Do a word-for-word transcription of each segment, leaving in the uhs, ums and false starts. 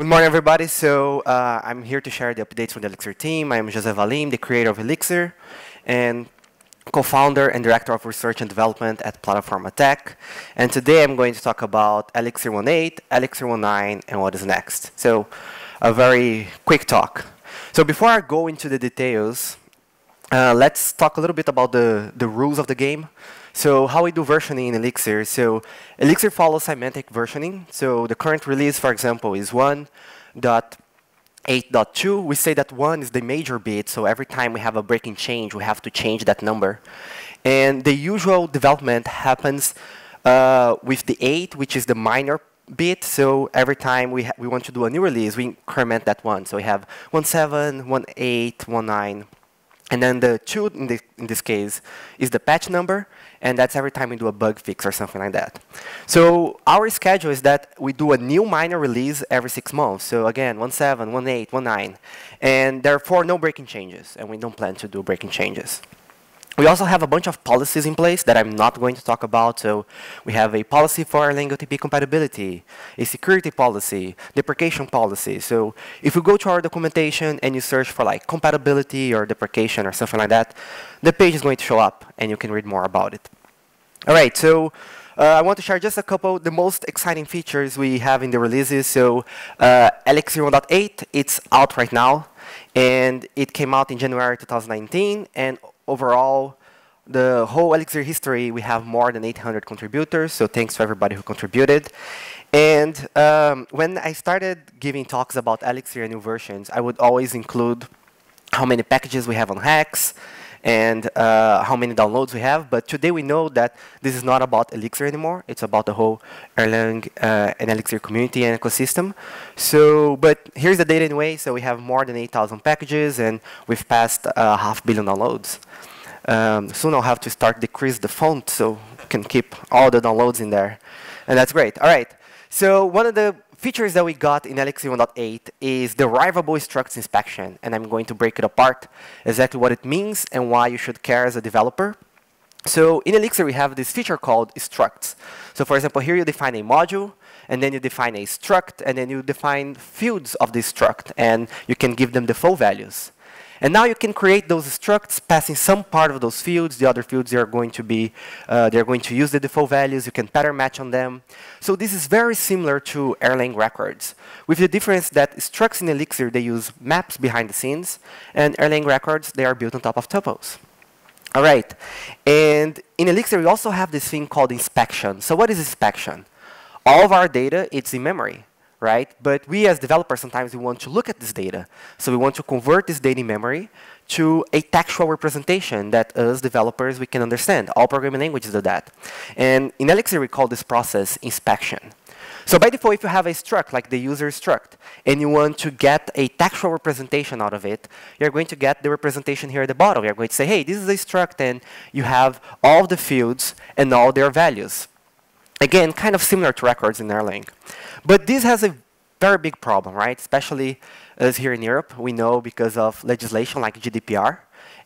Good morning, everybody. So uh, I'm here to share the updates from the Elixir team. I'm José Valim, the creator of Elixir, and co-founder and director of research and development at Plataformatec. And today I'm going to talk about Elixir one point eight, Elixir one point nine, and what is next. So a very quick talk. So before I go into the details, uh, let's talk a little bit about the, the rules of the game. So how we do versioning in Elixir. So Elixir follows semantic versioning. So the current release, for example, is one point eight point two. We say that one is the major bit. So every time we have a breaking change, we have to change that number. And the usual development happens uh, with the eight, which is the minor bit. So every time we, we want to do a new release, we increment that one. So we have one point seven, one point eight, one point nine. And then the two, in, the, in this case, is the patch number. And that's every time we do a bug fix or something like that. So our schedule is that we do a new minor release every six months. So again, one point seven, one point eight, one point nine. And therefore, no breaking changes. And we don't plan to do breaking changes. We also have a bunch of policies in place that I'm not going to talk about. So we have a policy for Erlang O T P compatibility, a security policy, deprecation policy. So if you go to our documentation and you search for like compatibility or deprecation or something like that, the page is going to show up and you can read more about it. All right, so uh, I want to share just a couple of the most exciting features we have in the releases. So uh, Elixir one point eight, it's out right now. And it came out in January two thousand nineteen. And overall, the whole Elixir history, we have more than eight hundred contributors. So thanks to everybody who contributed. And um, when I started giving talks about Elixir and new versions, I would always include how many packages we have on Hex and uh, how many downloads we have. But today we know that this is not about Elixir anymore. It's about the whole Erlang uh, and Elixir community and ecosystem. So, but here's the data anyway. So we have more than eight thousand packages, and we've passed uh, half billion downloads. Um, soon I'll have to start decrease the font so we can keep all the downloads in there. And that's great. All right. So one of the features that we got in Elixir one point eight is derivable structs inspection. And I'm going to break it apart, exactly what it means and why you should care as a developer. So in Elixir, we have this feature called structs. So for example, here you define a module, and then you define a struct, and then you define fields of this struct, and you can give them the full values. And now you can create those structs, passing some part of those fields. The other fields, they are going to be, uh, they're going to use the default values. You can pattern match on them. So this is very similar to Erlang records, with the difference that structs in Elixir, they use maps behind the scenes, and Erlang records, they are built on top of tuples. All right. And in Elixir, we also have this thing called inspection. So what is inspection? All of our data, it's in memory. Right? But we as developers, sometimes we want to look at this data. So we want to convert this data in memory to a textual representation that us developers, we can understand. All programming languages do that. And in Elixir, we call this process inspection. So by default, if you have a struct, like the user struct, and you want to get a textual representation out of it, you're going to get the representation here at the bottom. You're going to say, hey, this is a struct, and you have all the fields and all their values. Again, kind of similar to records in Erlang. But this has a very big problem, right? Especially as here in Europe, we know because of legislation like G D P R.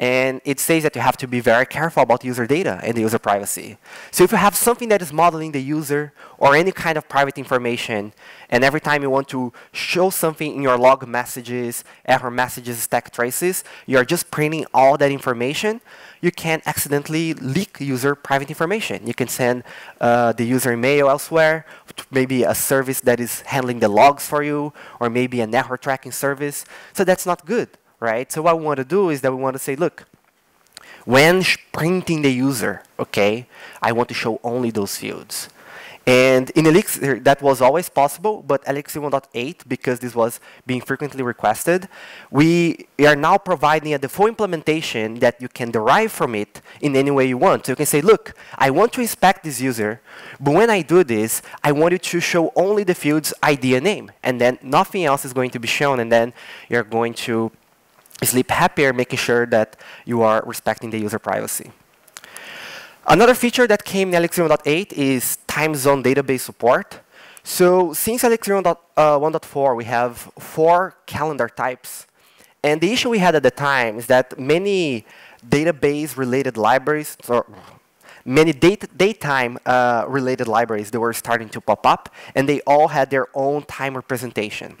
And it says that you have to be very careful about user data and the user privacy. So if you have something that is modeling the user or any kind of private information, and every time you want to show something in your log messages, error messages, stack traces, you're just printing all that information, you can accidentally leak user private information. You can send uh, the user email elsewhere, maybe a service that is handling the logs for you, or maybe an error tracking service. So that's not good. Right? So what we want to do is that we want to say, look, when printing the user, okay, I want to show only those fields. And in Elixir, that was always possible, but Elixir one point eight, because this was being frequently requested, we are now providing a default implementation that you can derive from it in any way you want. So you can say, look, I want to inspect this user, but when I do this, I want you to show only the fields I D and name, and then nothing else is going to be shown, and then you're going to sleep happier, making sure that you are respecting the user privacy. Another feature that came in Elixir one point eight is time zone database support. So since Elixir one point four, we have four calendar types. And the issue we had at the time is that many database-related libraries, or many daytime-related uh, libraries, they were starting to pop up, and they all had their own time representation.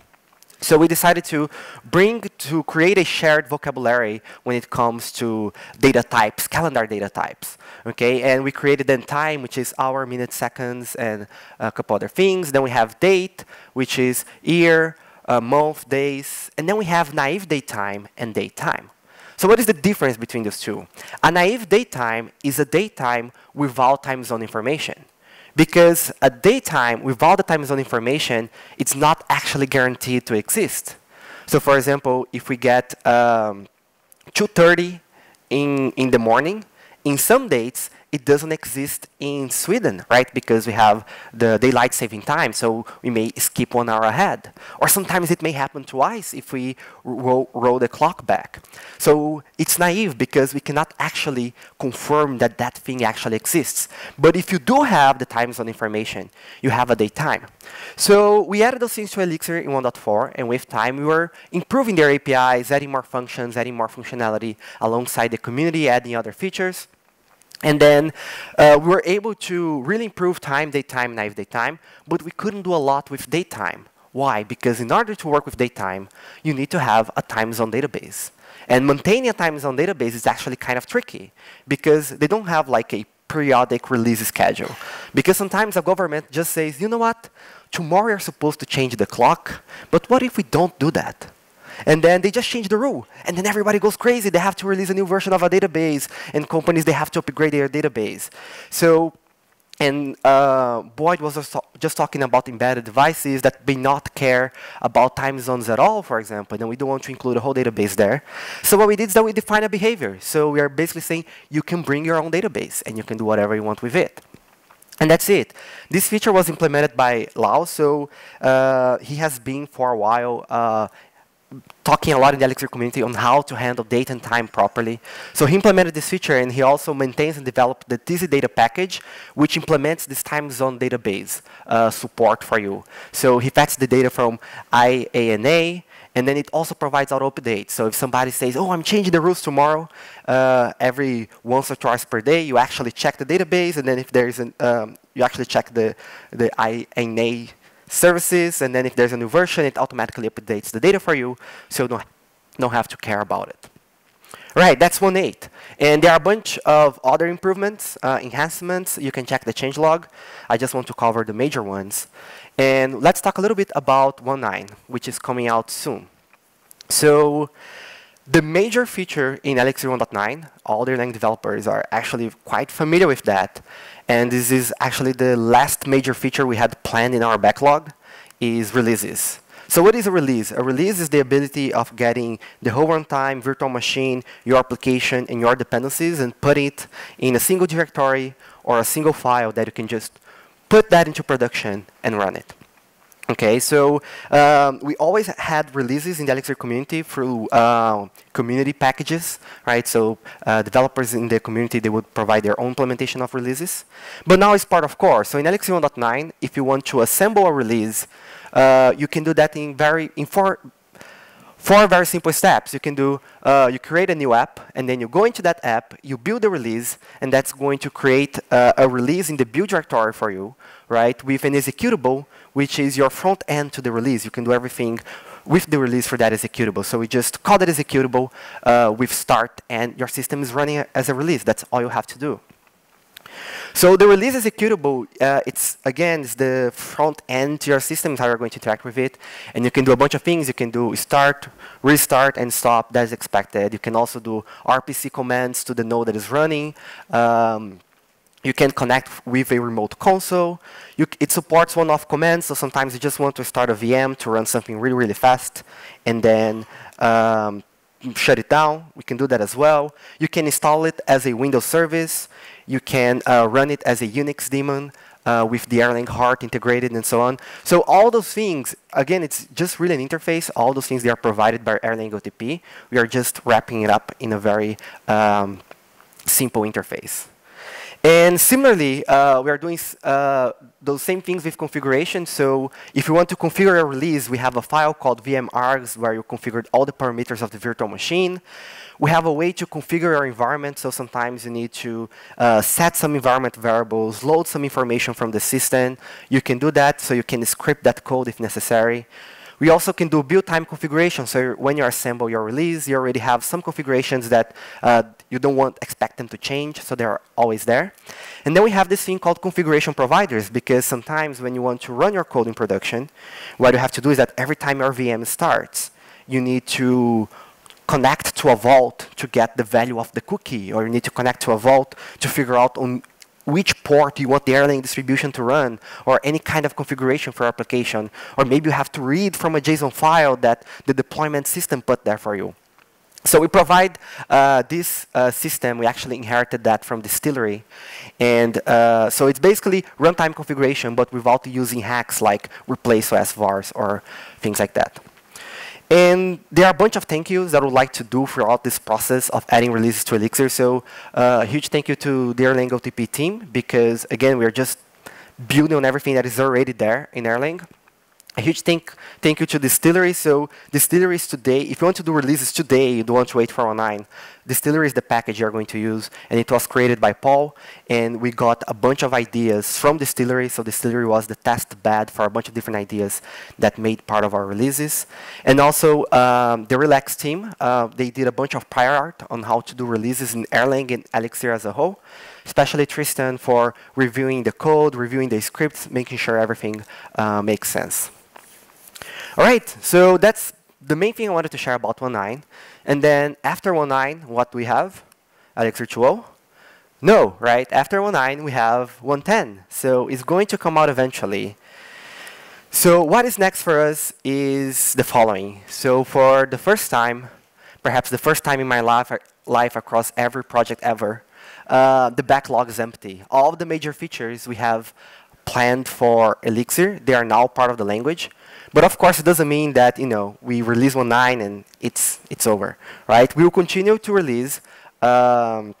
So we decided to bring, to create a shared vocabulary when it comes to data types, calendar data types, okay? And we created then time, which is hour, minute, seconds, and a couple other things. Then we have date, which is year, uh, month, days, and then we have naive datetime and datetime. So what is the difference between those two? A naive datetime is a datetime without time zone information. Because at daytime, without the time zone information, it's not actually guaranteed to exist. So for example, if we get um, two thirty in, in the morning, in some dates, it doesn't exist in Sweden, right? Because we have the daylight saving time, so we may skip one hour ahead. Or sometimes it may happen twice if we roll, roll the clock back. So it's naive because we cannot actually confirm that that thing actually exists. But if you do have the time zone information, you have a daytime. So we added those things to Elixir in one point four, and with time we were improving their A P Is, adding more functions, adding more functionality alongside the community, adding other features. And then uh, we were able to really improve time, datetime, naive datetime, but we couldn't do a lot with datetime. Why? Because in order to work with datetime, you need to have a time zone database. And maintaining a time zone database is actually kind of tricky because they don't have like a periodic release schedule. Because sometimes a government just says, you know what, tomorrow you're supposed to change the clock, but what if we don't do that? And then they just change the rule. And then everybody goes crazy. They have to release a new version of a database. And companies, they have to upgrade their database. So, and uh, Boyd was just, just talking about embedded devices that may not care about time zones at all, for example. And we don't want to include a whole database there. So what we did is that we defined a behavior. So we are basically saying, you can bring your own database. And you can do whatever you want with it. And that's it. This feature was implemented by Lau. So uh, he has been, for a while, uh, talking a lot in the Elixir community on how to handle date and time properly. So he implemented this feature, and he also maintains and developed the T Z data package, which implements this time zone database uh, support for you. So he fetches the data from I A N A, and then it also provides auto updates. So if somebody says, oh, I'm changing the rules tomorrow, uh, every once or twice per day, you actually check the database, and then if there is an, um, you actually check the, the I A N A services, and then if there's a new version, it automatically updates the data for you, so you don't, don't have to care about it. Right, that's one point eight. And there are a bunch of other improvements, uh, enhancements. You can check the changelog. I just want to cover the major ones. And let's talk a little bit about one point nine, which is coming out soon. So the major feature in Elixir one point nine, all the Erlang developers are actually quite familiar with that. And this is actually the last major feature we had planned in our backlog, is releases. So what is a release? A release is the ability of getting the whole runtime, virtual machine, your application, and your dependencies, and put it in a single directory or a single file that you can just put that into production and run it. Okay, so um, we always had releases in the Elixir community through uh, community packages, right? So uh, developers in the community, they would provide their own implementation of releases. But now it's part of core. So in Elixir one point nine, if you want to assemble a release, uh, you can do that in, very, in four, four very simple steps. You can do, uh, you create a new app, and then you go into that app, you build a release, and that's going to create uh, a release in the build directory for you, right, with an executable, which is your front end to the release. You can do everything with the release for that executable. So we just call that executable uh, with start, and your system is running as a release. That's all you have to do. So the release executable, uh, it's again, it's the front end to your system, how you're going to interact with it. And you can do a bunch of things. You can do start, restart, and stop. That is expected. You can also do R P C commands to the node that is running. Um, You can connect with a remote console. You, it supports one-off commands, so sometimes you just want to start a V M to run something really, really fast, and then um, shut it down. We can do that as well. You can install it as a Windows service. You can uh, run it as a Unix daemon uh, with the Erlang heart integrated and so on. So all those things, again, it's just really an interface. All those things, they are provided by Erlang O T P. We are just wrapping it up in a very um, simple interface. And similarly, uh, we are doing uh, those same things with configuration. So if you want to configure a release, we have a file called vmargs where you configured all the parameters of the virtual machine. We have a way to configure your environment. So sometimes you need to uh, set some environment variables, load some information from the system. You can do that, so you can script that code if necessary. We also can do build time configuration. So when you assemble your release, you already have some configurations that uh, you don't want expect them to change, so they are always there. And then we have this thing called configuration providers, because sometimes when you want to run your code in production, what you have to do is that every time your V M starts, you need to connect to a vault to get the value of the cookie, or you need to connect to a vault to figure out on which port you want the Erlang distribution to run, or any kind of configuration for your application. Or maybe you have to read from a JSON file that the deployment system put there for you. So we provide uh, this uh, system. We actually inherited that from Distillery. And uh, so it's basically runtime configuration, but without using hacks like replace O S vars or things like that. And there are a bunch of thank yous that I would like to do throughout this process of adding releases to Elixir. So uh, a huge thank you to the Erlang O T P team, because again, we're just building on everything that is already there in Erlang. A huge thank, thank you to Distillery. So Distillery is today, if you want to do releases today, you don't want to wait for one point nine. Distillery is the package you're going to use, and it was created by Paul. And we got a bunch of ideas from Distillery. So Distillery was the test bed for a bunch of different ideas that made part of our releases. And also um, the Relax team, uh, they did a bunch of prior art on how to do releases in Erlang and Elixir as a whole, especially Tristan for reviewing the code, reviewing the scripts, making sure everything uh, makes sense. All right, so that's the main thing I wanted to share about one point nine. And then after one point nine, what do we have? Elixir two point oh? No, right? After one point nine, we have one point ten. So it's going to come out eventually. So what is next for us is the following. So for the first time, perhaps the first time in my life, life across every project ever, uh, the backlog is empty. All of the major features we have planned for Elixir, they are now part of the language. But of course, it doesn't mean that, you know, we release one point nine and it's, it's over, right? We will continue to release, um,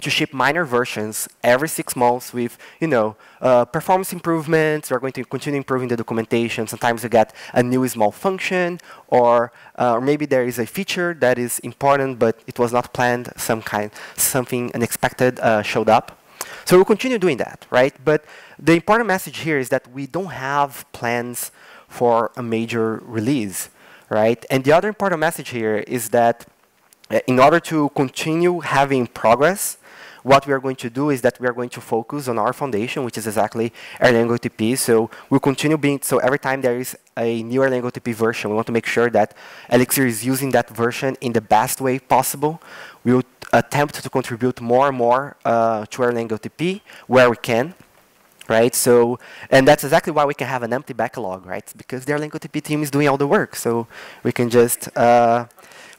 to ship minor versions every six months with, you know, uh, performance improvements. We're going to continue improving the documentation. Sometimes we get a new small function, or, uh, or maybe there is a feature that is important, but it was not planned. Some kind, something unexpected uh, showed up. So we'll continue doing that, right? But the important message here is that we don't have plans for a major release, right? And the other important message here is that in order to continue having progress, what we are going to do is that we are going to focus on our foundation, which is exactly Erlang O T P. So we'll continue being, so every time there is a new Erlang O T P version, we want to make sure that Elixir is using that version in the best way possible. We will attempt to contribute more and more uh, to Erlang O T P where we can. Right, so, and that's exactly why we can have an empty backlog, right? Because their Erlang O T P team is doing all the work, so we can just uh,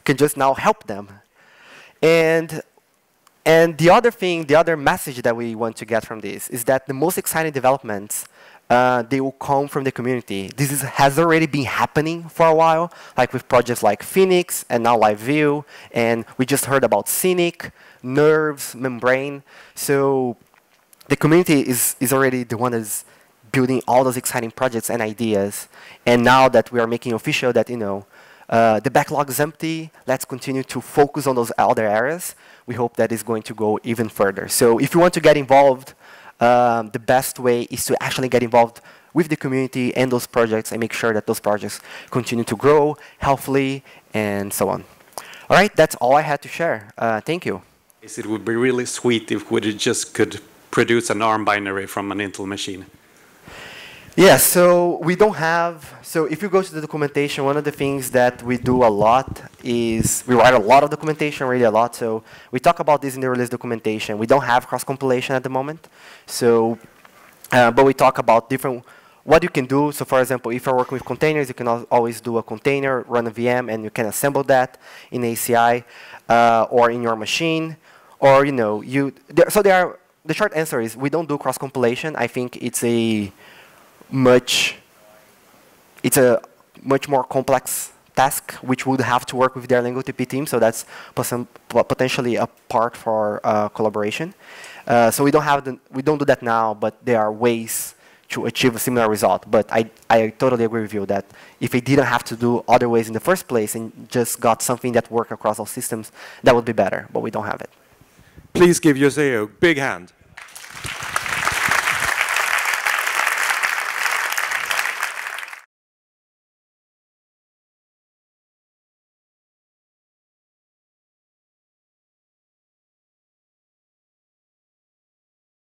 can just now help them. And and the other thing, the other message that we want to get from this is that the most exciting developments uh, they will come from the community. This is, has already been happening for a while, like with projects like Phoenix and now Live View, and we just heard about Scenic, Nerves, Membrane. So the community is, is already the one that is building all those exciting projects and ideas. And now that we are making official that, you know, uh, the backlog is empty, let's continue to focus on those other areas. We hope that is going to go even further. So if you want to get involved, um, the best way is to actually get involved with the community and those projects and make sure that those projects continue to grow healthily and so on. All right, that's all I had to share. Uh, thank you. Yes, it would be really sweet if we just could produce an ARM binary from an Intel machine? Yeah, so we don't have, so if you go to the documentation, one of the things that we do a lot is we write a lot of documentation, really a lot. So we talk about this in the release documentation. We don't have cross-compilation at the moment. So, uh, but we talk about different, what you can do. So for example, if you're working with containers, you can al always do a container, run a V M, and you can assemble that in A C I uh, or in your machine. Or, you know, you, there, so there are, the short answer is we don't do cross-compilation. I think it's a much, it's a much more complex task, which would have to work with their Erlang O T P team. So that's potentially a part for uh, collaboration. Uh, so we don't have the, we don't do that now, but there are ways to achieve a similar result. But I, I totally agree with you that if we didn't have to do other ways in the first place and just got something that worked across all systems, that would be better. But we don't have it. Please give José a big hand.